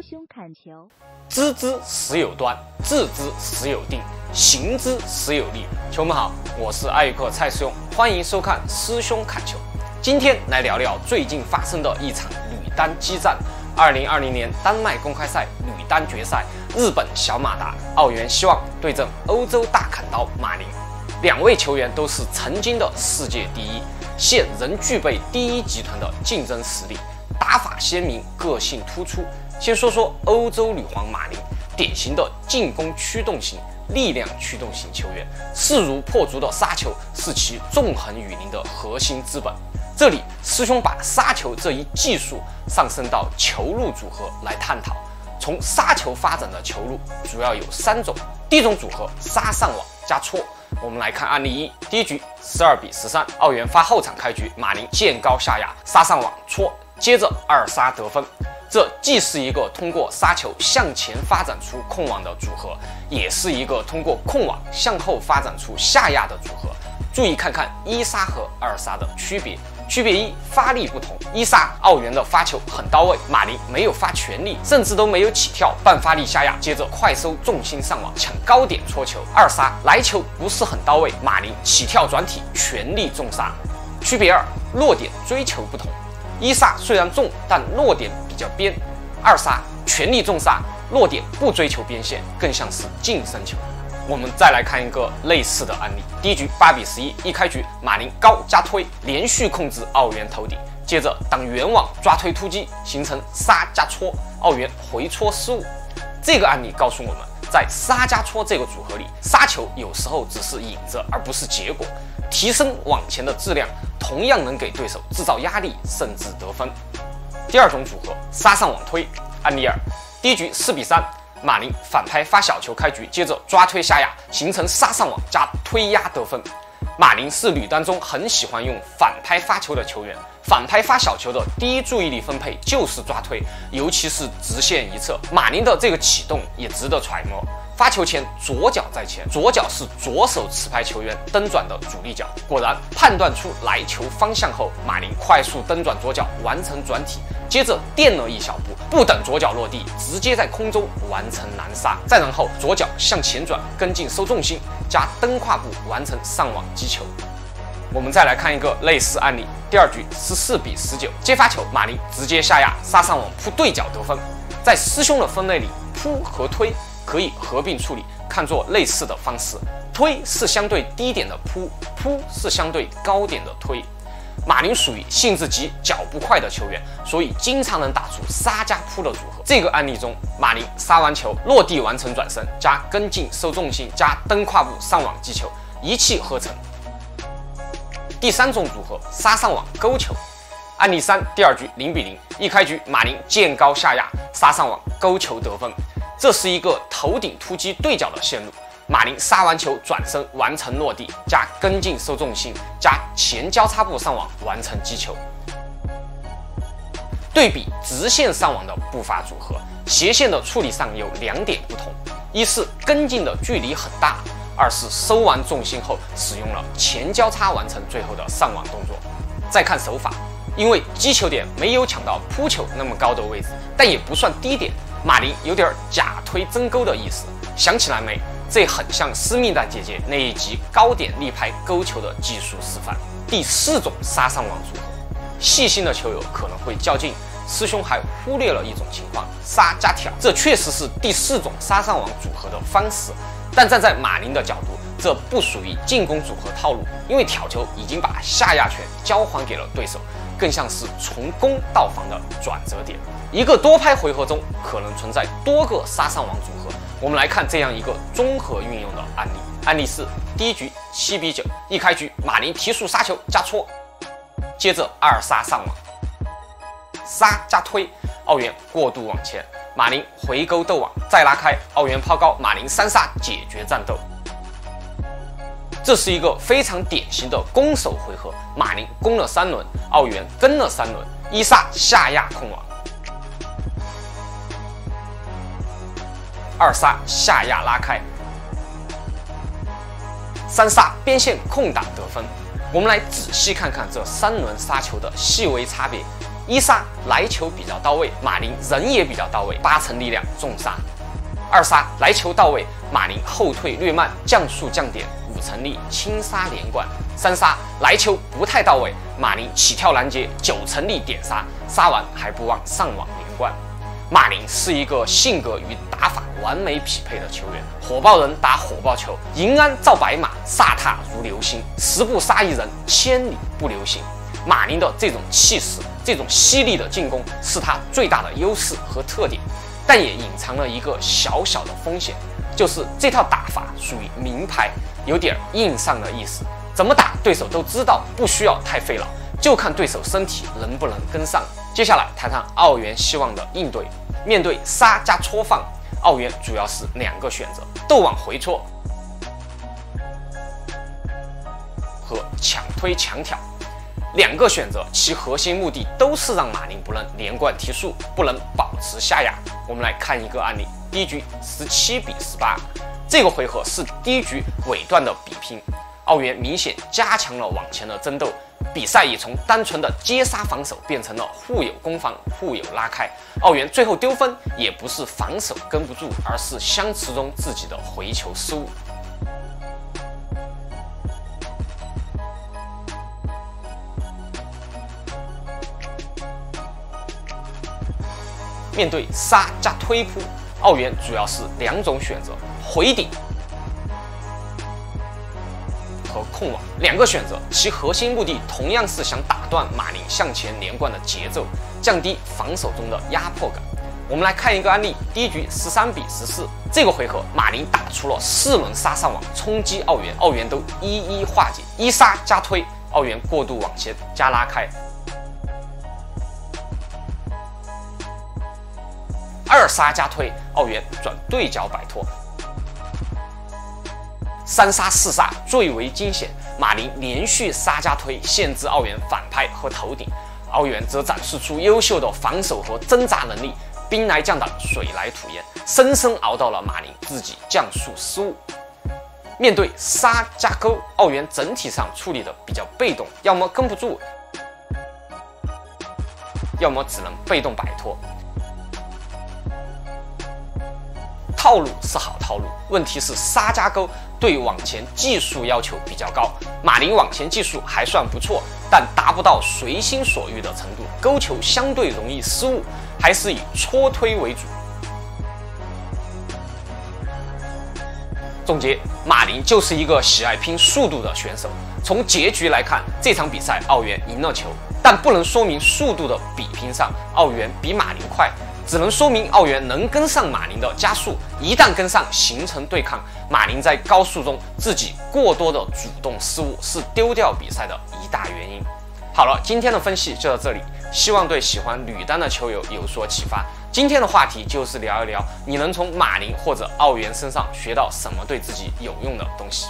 师兄砍球。知之始有端，治之始有定，行之始有力。球们好，我是爱客蔡师兄，欢迎收看师兄砍球。今天来聊聊最近发生的一场女单激战。2020年丹麦公开赛女单决赛，日本小马达、奥原希望对阵欧洲大砍刀马琳，两位球员都是曾经的世界第一，现仍具备第一集团的竞争实力。 打法鲜明，个性突出。先说说欧洲女皇马琳，典型的进攻驱动型、力量驱动型球员，势如破竹的杀球是其纵横雨林的核心资本。这里，师兄把杀球这一技术上升到球路组合来探讨。从杀球发展的球路主要有三种：第一种组合杀上网加戳。 我们来看案例一，第一局12比13，奥原发后场开局，马琳见高下压，杀上网戳，接着2杀得分。这既是一个通过杀球向前发展出控网的组合，也是一个通过控网向后发展出下压的组合。注意看看1杀和2杀的区别。区别一，发力不同。1杀奥原的发球很到位，马琳没有发全力，甚至都没有起跳，半发力下压，接着快收重心上网，抢高点戳球。2杀来球不是很到位，马琳起跳转体全力重杀。区别二，落点追求不同。1杀虽然重，但落点比较边；2杀全力重杀，落点不追求边线，更像是近身球。 我们再来看一个类似的案例，第一局8比11，一开局马琳高加推，连续控制奥原头顶，接着挡远网抓推突击，形成杀加戳，奥原回戳失误。这个案例告诉我们，在杀加戳这个组合里，杀球有时候只是引子，而不是结果。提升网前的质量，同样能给对手制造压力，甚至得分。第二种组合杀上网推，案例二，第一局4比3。 马琳反拍发小球开局，接着抓推下压，形成杀上网加推压得分。马琳是女单中很喜欢用反拍发球的球员，反拍发小球的第一注意力分配就是抓推，尤其是直线一侧。马琳的这个启动也值得揣摩。发球前左脚在前，左脚是左手持拍球员蹬转的主力脚。果然判断出来球方向后，马琳快速蹬转左脚完成转体。 接着垫了一小步，不等左脚落地，直接在空中完成拦杀。再然后左脚向前转，跟进收重心，加蹬胯步完成上网击球。我们再来看一个类似案例，第二局14比19，接发球马琳直接下压杀上网扑对角得分。在师兄的分类里，扑和推可以合并处理，看作类似的方式。推是相对低点的扑，扑是相对高点的推。 马琳属于性子急、脚步快的球员，所以经常能打出杀加扑的组合。这个案例中，马琳杀完球落地完成转身，加跟进收重心，加蹬胯步上网击球，一气呵成。第三种组合杀上网勾球，案例三，第二局0比0，一开局马琳见高下压，杀上网勾球得分。这是一个头顶突击对角的线路。 马琳杀完球转身完成落地，加跟进收重心，加前交叉步上网完成击球。对比直线上网的步伐组合，斜线的处理上有两点不同：一是跟进的距离很大，二是收完重心后使用了前交叉完成最后的上网动作。再看手法，因为击球点没有抢到扑球那么高的位置，但也不算低点，马琳有点假推真勾的意思。想起来没？ 这很像思密达姐姐那一集高点力拍勾球的技术示范。第四种杀上网组合，细心的球友可能会较劲，师兄还忽略了一种情况：杀加挑。这确实是第四种杀上网组合的方式，但站在马琳的角度，这不属于进攻组合套路，因为挑球已经把下压权交还给了对手，更像是从攻到防的转折点。一个多拍回合中可能存在多个杀上网组合。 我们来看这样一个综合运用的案例。案例四，第一局7比9，一开局马琳提速杀球加戳，接着2杀上网，杀加推，奥原过度往前，马琳回勾斗网再拉开，奥原抛高，马琳3杀解决战斗。这是一个非常典型的攻守回合，马琳攻了3轮，奥原跟了3轮，1杀下压控网。 2杀下压拉开，3杀边线空档得分。我们来仔细看看这三轮杀球的细微差别。一杀来球比较到位，马林人也比较到位，8成力量重杀；二杀来球到位，马林后退略慢，降速降点，5成力轻杀连贯；三杀来球不太到位，马林起跳拦截，9成力点杀，杀完还不忘上网连贯。马林是一个性格与打法完美匹配的球员，火爆人打火爆球，银鞍照白马，飒沓如流星，10步杀一人，千里不留行。马林的这种气势，这种犀利的进攻是他最大的优势和特点，但也隐藏了一个小小的风险，就是这套打法属于名牌，有点硬上的意思，怎么打对手都知道，不需要太费脑，就看对手身体能不能跟上。接下来谈谈澳元希望的应对，面对杀加搓放，澳元主要是2个选择：斗网回搓和强推强挑。2个选择，其核心目的都是让马林不能连贯提速，不能保持下压。我们来看一个案例，第一局17比18，这个回合是第一局尾段的比拼，澳元明显加强了网前的争斗，比赛也从单纯的接杀防守变成了互有攻防、互有拉开。澳元最后丢分也不是防守跟不住，而是相持中自己的回球失误。面对杀加推扑，澳元主要是2种选择：回顶和控网。2个选择，其核心目的同样是想打断马林向前连贯的节奏，降低防守中的压迫感。我们来看一个案例，第一局13比14，这个回合马林打出了4轮杀上网冲击澳元，澳元都一一化解。一杀加推，澳元过度往前加拉开。二杀加推，澳元转对角摆脱。三杀四杀最为惊险，马林连续杀加推，限制澳元反拍和头顶，澳元则展示出优秀的防守和挣扎能力，兵来将挡，水来土掩，深深熬到了马林自己降速失误。面对杀加勾，澳元整体上处理的比较被动，要么跟不住，要么只能被动摆脱。套路是好套路，问题是杀加勾对网前技术要求比较高，马林网前技术还算不错，但达不到随心所欲的程度，勾球相对容易失误，还是以搓推为主。总结，马林就是一个喜爱拼速度的选手。从结局来看，这场比赛澳元赢了球，但不能说明速度的比拼上澳元比马林快，只能说明澳元能跟上马林的加速，一旦跟上形成对抗，马林在高速中自己过多的主动失误是丢掉比赛的一大原因。好了，今天的分析就到这里，希望对喜欢吕丹的球友有所启发。今天的话题就是聊一聊你能从马林或者澳元身上学到什么对自己有用的东西。